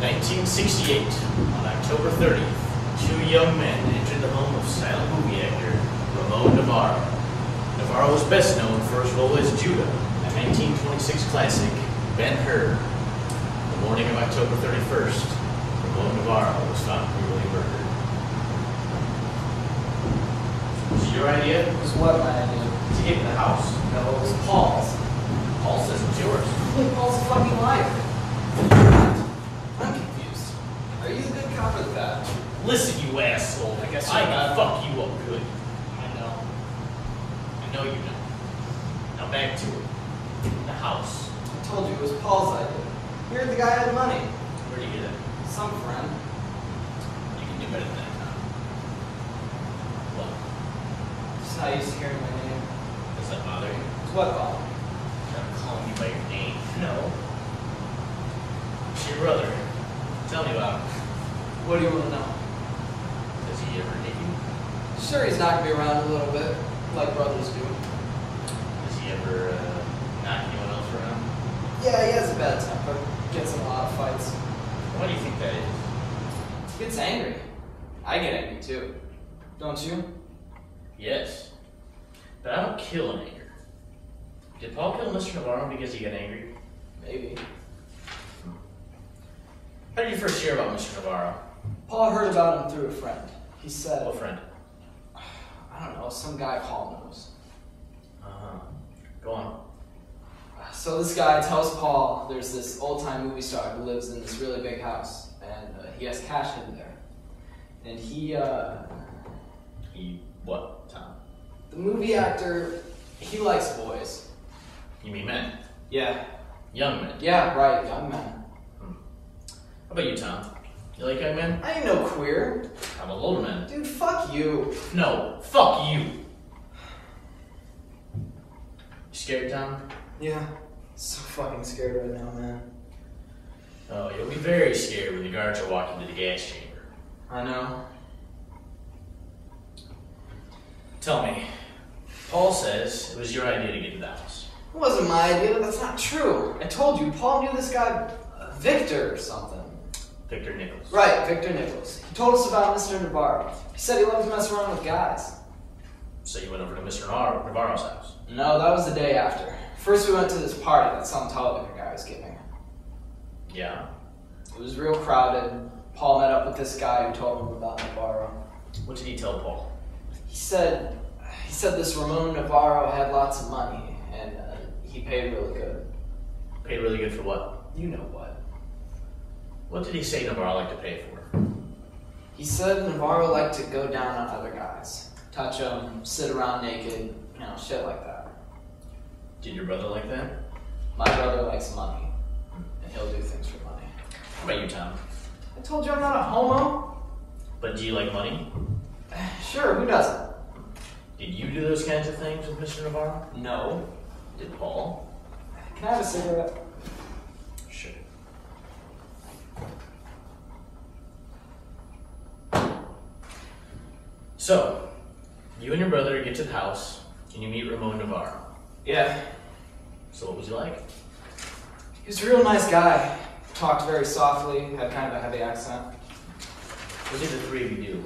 1968, on October 30th, two young men entered the home of silent movie actor Ramon Novarro. Novarro was best known for his role as Judah, a 1926 classic, Ben-Hur. The morning of October 31st, Ramon Novarro was found brutally murdered. Was it your idea? It was what my idea? To get in the house. No, it was Paul's. Paul says it's yours. Paul's a fucking liar. I'm confused. Are you a good cop or bad? Listen, you asshole. I guess I can fuck you up good. I know. I know you know. Now back to it. The house. I told you it was Paul's idea. You heard the guy had money. Where'd you get it? Some friend. You can do better than that, Tom. What? I'm just not used to hearing my name. Does that bother you? It's what bother me? I'm not calling you by your name. No. It's your brother. Tell me about him. What do you want to know? Does he ever need you? Sure, he's knocking me around a little bit, like brothers do. Does he ever knock anyone else around? Yeah, he has a bad temper. Gets in a lot of fights. Why do you think that is? He gets angry. I get angry too. Don't you? Yes. But I don't kill in anger. Did Paul kill Mr. Novarro because he got angry? Maybe. How did you first hear about Mr. Novarro? Paul heard about him through a friend. He said... What friend? I don't know, some guy Paul knows. Uh-huh. Go on. So this guy tells Paul there's this old-time movie star who lives in this really big house, and he has cash in there. And He what, Tom? The movie actor, he likes boys. You mean men? Yeah. Young men? Yeah, right, young men. How about you, Tom? You like young men? I ain't no queer. How about older men? Dude, fuck you. No, fuck you. You scared, Tom? Yeah. So fucking scared right now, man. Oh, you'll be very scared when the guards are walking to the gas chamber. I know. Tell me, Paul says it was your idea to get into the house. It wasn't my idea. That's not true. I told you, Paul knew this guy, Victor or something. Victor Nichols. Right, Victor Nichols. He told us about Mr. Novarro. He said he loved to mess around with guys. So you went over to Mr. Navarro's house? No, that was the day after. First we went to this party that some television guy was giving. Yeah? It was real crowded. Paul met up with this guy who told him about Novarro. What did he tell Paul? He said this Ramon Novarro had lots of money, and he paid really good. Paid really good for what? You know what. What did he say Novarro liked to pay for? He said Novarro liked to go down on other guys. Touch them, sit around naked, you know, shit like that. Did your brother like that? My brother likes money, and he'll do things for money. How about you, Tom? I told you I'm not a homo. But do you like money? Sure, who doesn't? Did you do those kinds of things with Mr. Novarro? No. Did Paul? Can I have a cigarette? Sure. So, you and your brother get to the house, and you meet Ramon Novarro. Yeah. So what was he like? He was a real nice guy. Talked very softly, had kind of a heavy accent. What did the three of you do?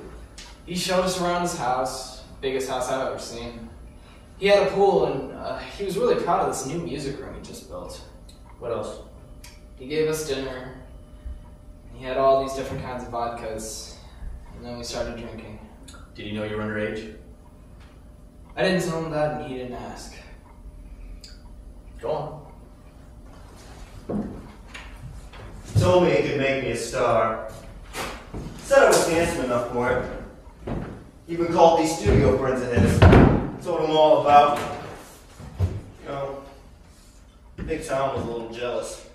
He showed us around his house, biggest house I've ever seen. He had a pool, and he was really proud of this new music room he just built. What else? He gave us dinner. He had all these different kinds of vodkas, and then we started drinking. Did he know you were underage? I didn't tell him that, and he didn't ask. Go on. He told me he could make me a star. Said I was handsome enough for it. Even called these studio friends of his. Told them all about me. You know, I think Tom was a little jealous.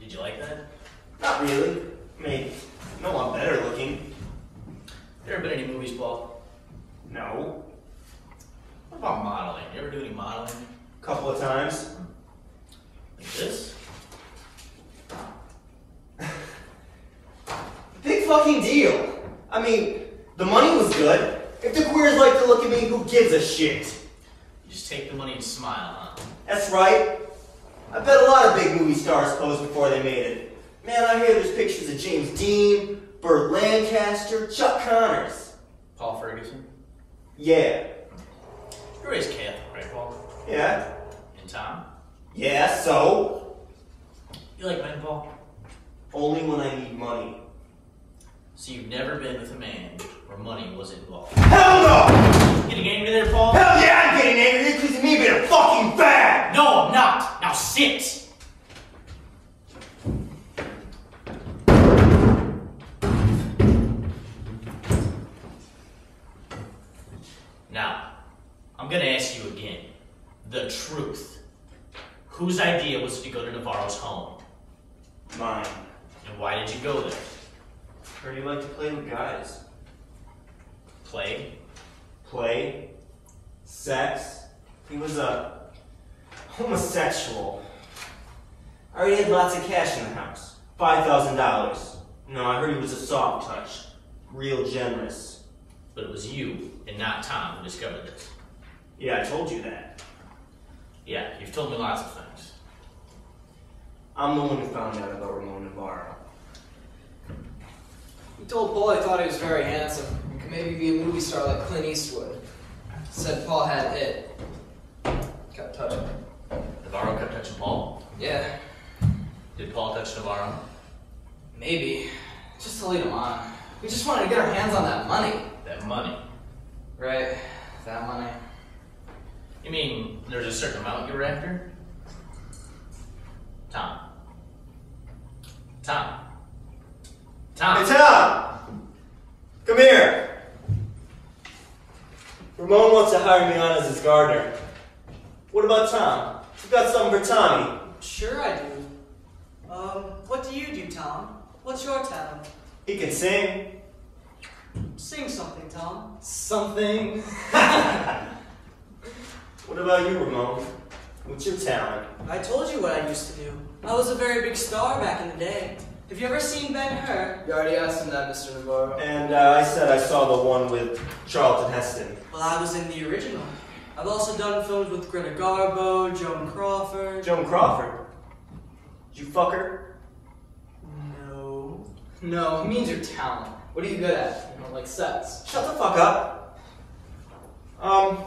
Did you like that? Not really. I mean, no, I'm better looking. You ever been in any movies, Paul? No. What about modeling? You ever do any modeling? A couple of times. Like this? Big fucking deal. I mean, the money was good. If the queers like to look at me, who gives a shit? You just take the money and smile, huh? That's right. I bet a lot of big movie stars posed before they made it. Man, I hear there's pictures of James Dean, Burt Lancaster, Chuck Connors. Paul Ferguson? Yeah. You raised Catholic, right, Paul? Yeah. And Tom? Yeah, so? You like men, Paul? Only when I need money. So you've never been with a man where money was involved? Hell no! Getting angry there, Paul? Hell yeah, I'm getting angry. You're accusing me of being a fucking fag! No, I'm not! Now sit! Now, I'm gonna ask you again, the truth. Whose idea was it to go to Navarro's home? Mine. And why did you go there? I heard you like to play with guys. Play? Play. Sex. He was a homosexual. I already had lots of cash in the house. $5,000. No, I heard he was a soft touch. Real generous. But it was you and not Tom who discovered this. Yeah, I told you that. Yeah, you've told me lots of things. I'm the one who found out about Ramon Novarro. He told Paul he thought he was very handsome and could maybe be a movie star like Clint Eastwood. Said Paul had it. Kept touching him. Navarro kept touching Paul? Yeah. Did Paul touch Navarro? Maybe. Just to lead him on. We just wanted to get our hands on that money. That money. Right, that money. You mean there's a certain amount you're after? Tom. Tom. Tom! Hey, Tom! Come here! Ramon wants to hire me on as his gardener. What about Tom? You got something for Tommy? Sure I do. What do you do, Tom? What's your talent? He can sing. Sing something, Tom. Something. What about you, Ramon? What's your talent? I told you what I used to do. I was a very big star back in the day. Have you ever seen Ben-Hur? You already asked him that, Mr. Navarro. And I said I saw the one with Charlton Heston. Well, I was in the original. I've also done films with Greta Garbo, Joan Crawford. Joan Crawford? Did you fuck her? No. No, it means your talent. What are you good at? You don't like sex. Shut the fuck up. Why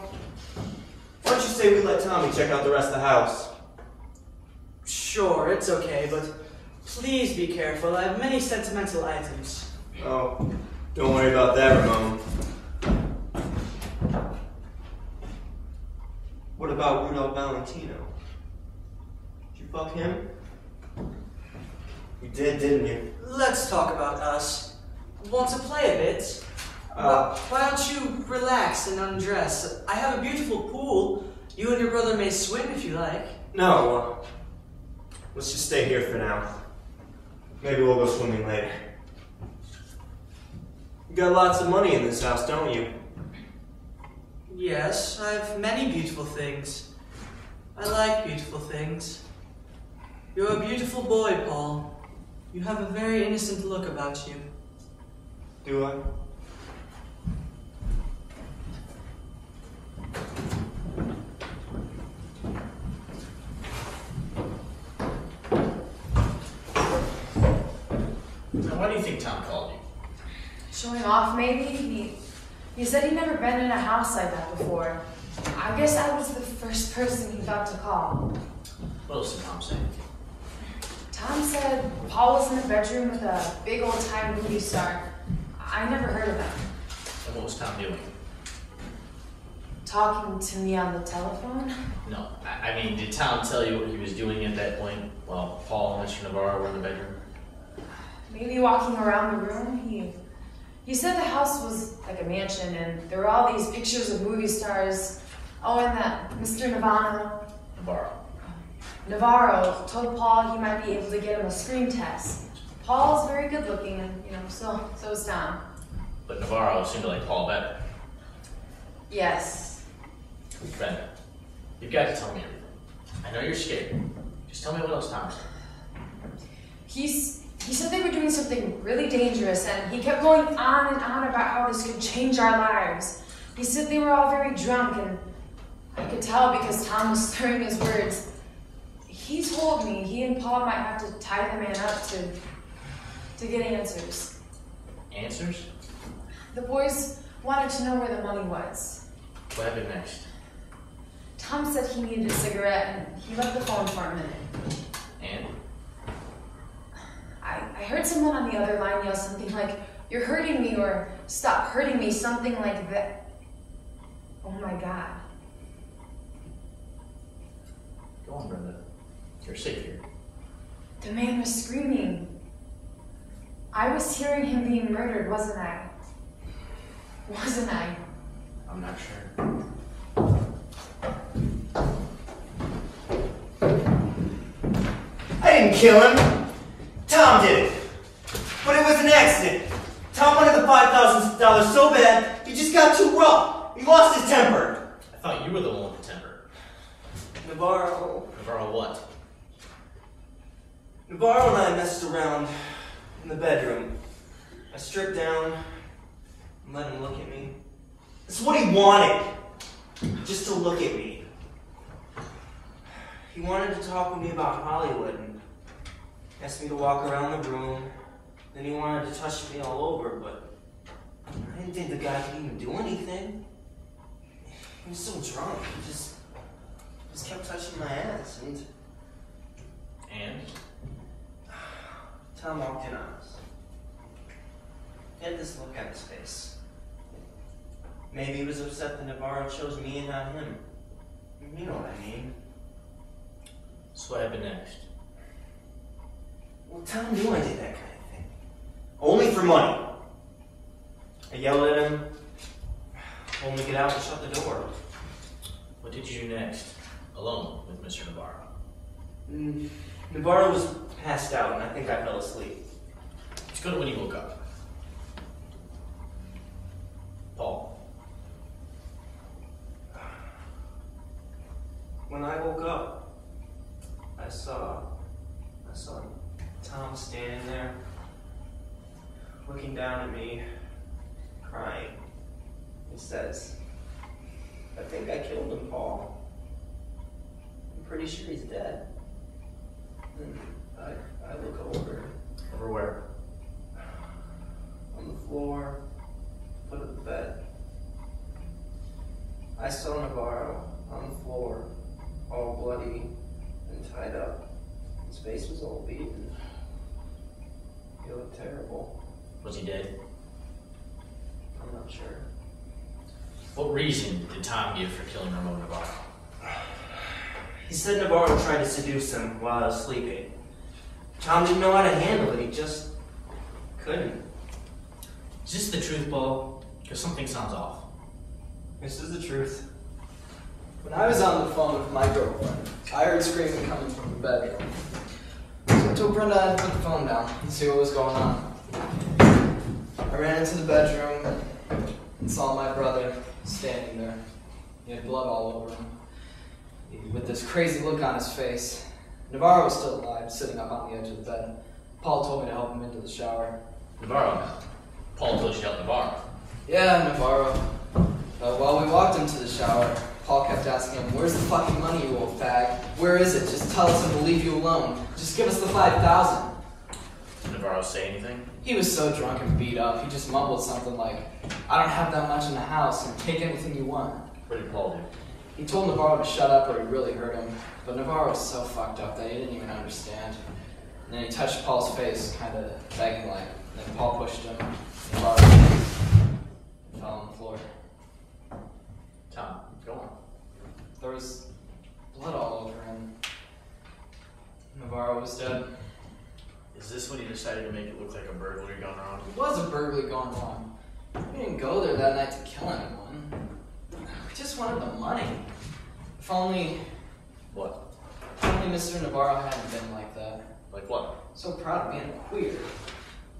don't you say we let Tommy check out the rest of the house? Sure, it's okay, but please be careful. I have many sentimental items. Oh, don't worry about that, Ramon. What about Rudolph Valentino? Did you fuck him? You did, didn't you? Let's talk about us. Want to play a bit? Why don't you relax and undress? I have a beautiful pool. You and your brother may swim if you like. No. Let's just stay here for now. Maybe we'll go swimming later. You got lots of money in this house, don't you? Yes, I have many beautiful things. I like beautiful things. You're a beautiful boy, Paul. You have a very innocent look about you. Do I? Now, why do you think Tom called you? Showing off, maybe? He said he'd never been in a house like that before. I guess I was the first person he thought to call. What else did Tom say? Tom said Paul was in the bedroom with a big old-time movie star. I never heard of him. And what was Tom doing? Talking to me on the telephone? No, I mean, did Tom tell you what he was doing at that point while Paul and Mr. Navarro were in the bedroom? Maybe walking around the room. He said the house was like a mansion and there were all these pictures of movie stars. Oh, and that Mr. Navarro told Paul he might be able to get him a screen test. Paul's very good looking and, you know, so is Tom. But Navarro seemed to like Paul better. Yes. Brenda, you've got to tell me everything. I know you're scared. Just tell me what else Tom said. He said they were doing something really dangerous and he kept going on and on about how this could change our lives. He said they were all very drunk and I could tell because Tom was slurring his words. he's told me he and Paul might have to tie the man up to get answers. Answers? The boys wanted to know where the money was. What happened next? Tom said he needed a cigarette, and he left the phone for a minute. And? I heard someone on the other line yell something like, "You're hurting me," or "Stop hurting me," something like that. Oh my God. Go on, Brenda. You're safe here. The man was screaming. I was hearing him being murdered, wasn't I? Wasn't I? I'm not sure. I didn't kill him. Tom did it. But it was an accident. Tom wanted the $5,000 so bad, he just got too rough. He lost his temper. I thought you were the one with the temper. Novarro. Novarro what? Novarro and I messed around in the bedroom. I stripped down and let him look at me. That's what he wanted. Just to look at me. He wanted to talk with me about Hollywood and asked me to walk around the room. Then he wanted to touch me all over, but I didn't think the guy could even do anything. He was so drunk. He just kept touching my ass. And? Tom walked in on us. He had this look on his face. Maybe he was upset that Novarro chose me and not him. You know what I mean. So what happened next? Well, Tom knew I did that kind of thing. Only for money. I yelled at him, told him to get out and shut the door. What did you do next, alone with Mr. Novarro? Novarro was passed out, and I think I fell asleep. It's good when you woke up. Paul. When I woke up, I saw Tom standing there, looking down at me, crying. He says, "I think I killed him, Paul. I'm pretty sure he's dead." And I look over. Over where? On the floor, foot of the bed. I saw Novarro on the floor, all bloody and tied up. His face was all beaten. He looked terrible. Was he dead? I'm not sure. What reason did Tom give for killing Ramon Novarro? He said Novarro tried to seduce him while I was sleeping. Tom didn't know how to handle it, he just couldn't. Is this the truth, Paul? Because something sounds off. This is the truth. When I was on the phone with my girlfriend, I heard screaming coming from the bedroom. So I told Brenda I had to put the phone down and see what was going on. I ran into the bedroom and saw my brother standing there. He had blood all over him, with this crazy look on his face. Novarro was still alive, sitting up on the edge of the bed. Paul told me to help him into the shower. Novarro? Paul told you to help Novarro? Yeah, Novarro. But while we walked into the shower, Paul kept asking him, "Where's the fucking money, you old fag? Where is it? Just tell us and we'll leave you alone. Just give us the $5,000. Did Novarro say anything? He was so drunk and beat up, he just mumbled something like, "I don't have that much in the house, and take anything you want." What did Paul do? He told Novarro to shut up or he really hurt him, but Novarro was so fucked up that he didn't even understand. And then he touched Paul's face, kind of begging like, and then Paul pushed him, and Novarro fell on the floor. Tom, go on. There was blood all over him. Novarro was dead. Is this when you decided to make it look like a burglary gone wrong? It was a burglary gone wrong. We didn't go there that night to kill anyone. We just wanted the money. If only... What? If only Mr. Novarro hadn't been like that. Like what? So proud of being a queer.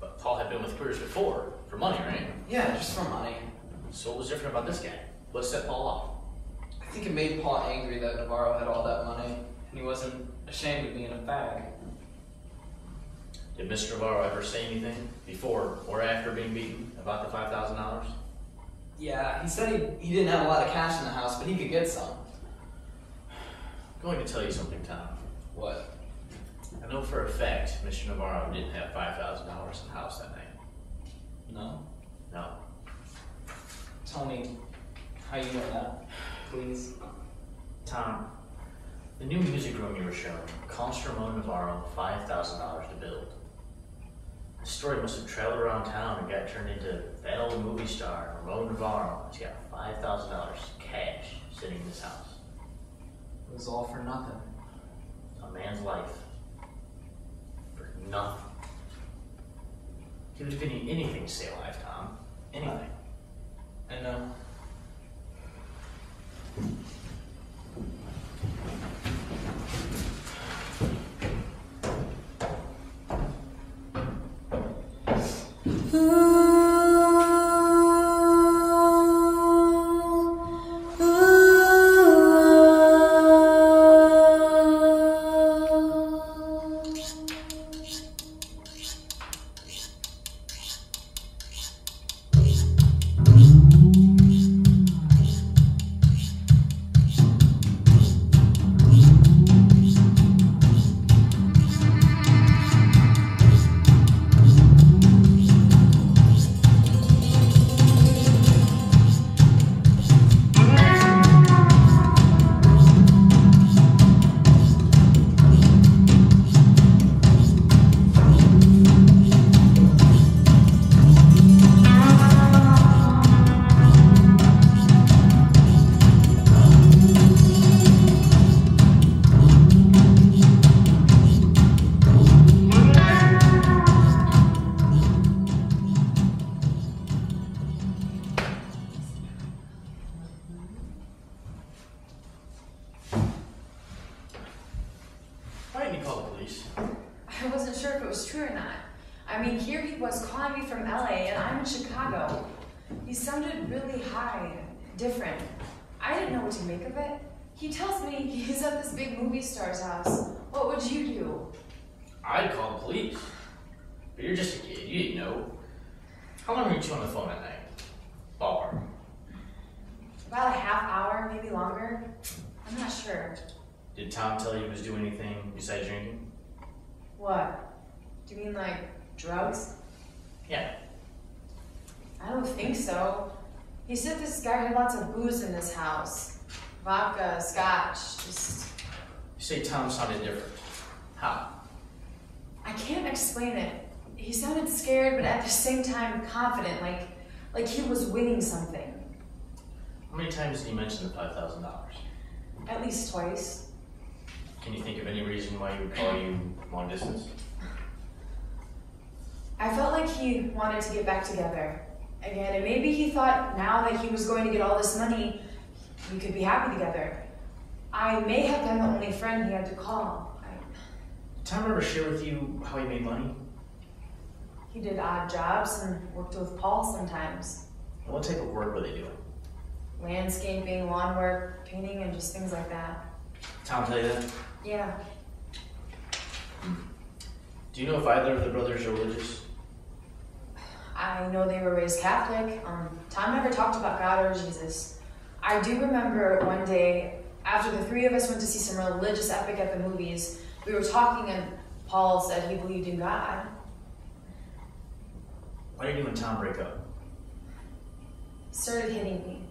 But Paul had been with queers before. For money, right? Yeah, just for money. So what was different about this guy? What set Paul off? I think it made Paul angry that Novarro had all that money, and he wasn't ashamed of being a fag. Did Mr. Novarro ever say anything before or after being beaten about the $5,000? Yeah, he said he didn't have a lot of cash in the house, but he could get some. I'm going to tell you something, Tom. What? I know for a fact Mr. Novarro didn't have $5,000 in the house that night. No? No. Tell me how you know that, please. Tom, the new music room you were shown cost Ramon Novarro $5,000 to build. The story must have traveled around town and got turned into that old movie star, Ramon Novarro. He's got $5,000 cash sitting in his house. It was all for nothing. A man's life. For nothing. He would have given you anything to stay alive, Tom. Anything. I know. Did Tom tell you he was doing anything besides drinking? What? Do you mean like drugs? Yeah. I don't think so. He said this guy had lots of booze in this house. Vodka, scotch, just... You say Tom sounded different. How? I can't explain it. He sounded scared, but at the same time confident, like he was winning something. How many times did he mention the $5,000? At least twice. Can you think of any reason why he would call you long distance? I felt like he wanted to get back together again, and maybe he thought now that he was going to get all this money, we could be happy together. I may have been the only friend he had to call. Did Tom ever share with you how he made money? He did odd jobs and worked with Paul sometimes. And what type of work were they doing? Landscaping, lawn work, painting, and just things like that. Tom tell you that? Yeah. Do you know if either of the brothers are religious? I know they were raised Catholic. Tom never talked about God or Jesus. I do remember one day, after the three of us went to see some religious epic at the movies, we were talking and Paul said he believed in God. Why did you and Tom break up? Started hitting me.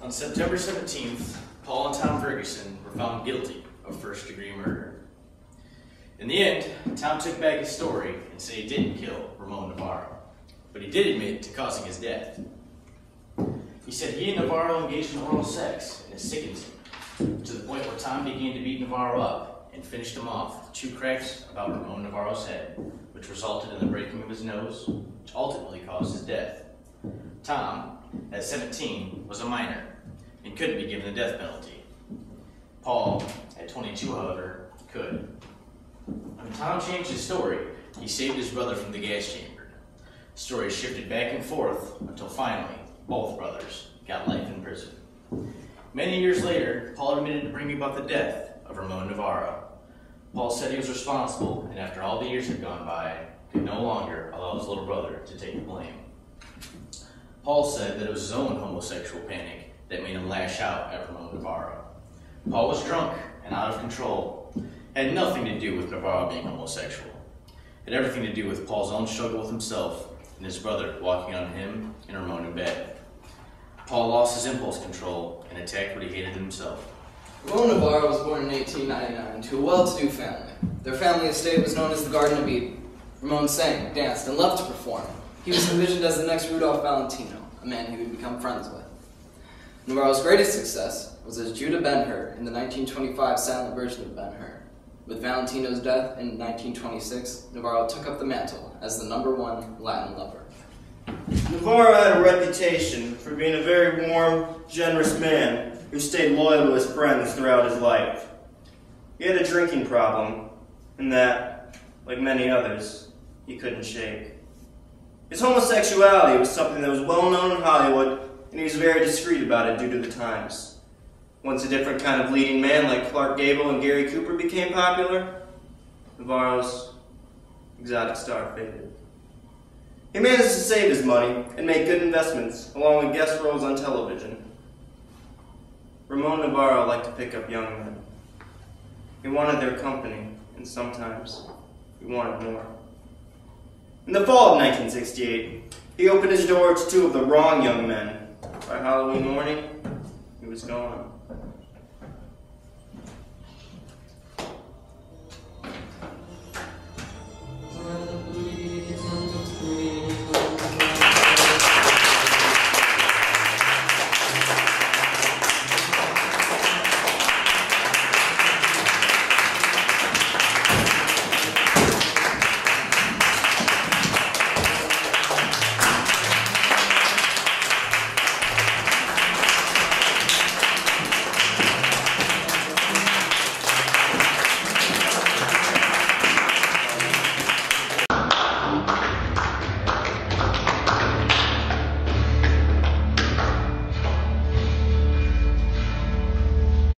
On September 17th, Paul and Tom Ferguson were found guilty of first-degree murder. In the end, Tom took back his story and said he didn't kill Ramon Novarro, but he did admit to causing his death. He said he and Novarro engaged in oral sex, and it sickens him, to the point where Tom began to beat Novarro up and finished him off with two cracks about Ramon Navarro's head, which resulted in the breaking of his nose, which ultimately caused his death. Tom, at 17, was a minor and couldn't be given the death penalty. Paul, at 22, however, could. When Tom changed his story, he saved his brother from the gas chamber. The story shifted back and forth until finally, both brothers got life in prison. Many years later, Paul admitted to bringing about the death of Ramon Novarro. Paul said he was responsible, and after all the years had gone by, could no longer allow his little brother to take the blame. Paul said that it was his own homosexual panic that made him lash out at Ramon Novarro. Paul was drunk and out of control. It had nothing to do with Novarro being homosexual. It had everything to do with Paul's own struggle with himself and his brother walking on him and Ramon in bed. Paul lost his impulse control and attacked what he hated himself. Ramon Novarro was born in 1899 to a well-to-do family. Their family estate was known as the Garden of Eden. Ramon sang, danced, and loved to perform. He was envisioned as the next Rudolph Valentino, a man he would become friends with. Novarro's greatest success was as Judah Ben-Hur in the 1925 silent version of Ben-Hur. With Valentino's death in 1926, Novarro took up the mantle as the #1 Latin lover. Novarro had a reputation for being a very warm, generous man who stayed loyal to his friends throughout his life. He had a drinking problem, and that, like many others, he couldn't shake. His homosexuality was something that was well known in Hollywood, and he was very discreet about it due to the times. Once a different kind of leading man like Clark Gable and Gary Cooper became popular, Novarro's exotic star faded. He managed to save his money and make good investments, along with guest roles on television. Ramon Novarro liked to pick up young men. He wanted their company, and sometimes he wanted more. In the fall of 1968, he opened his door to two of the wrong young men. By Halloween morning, he was gone.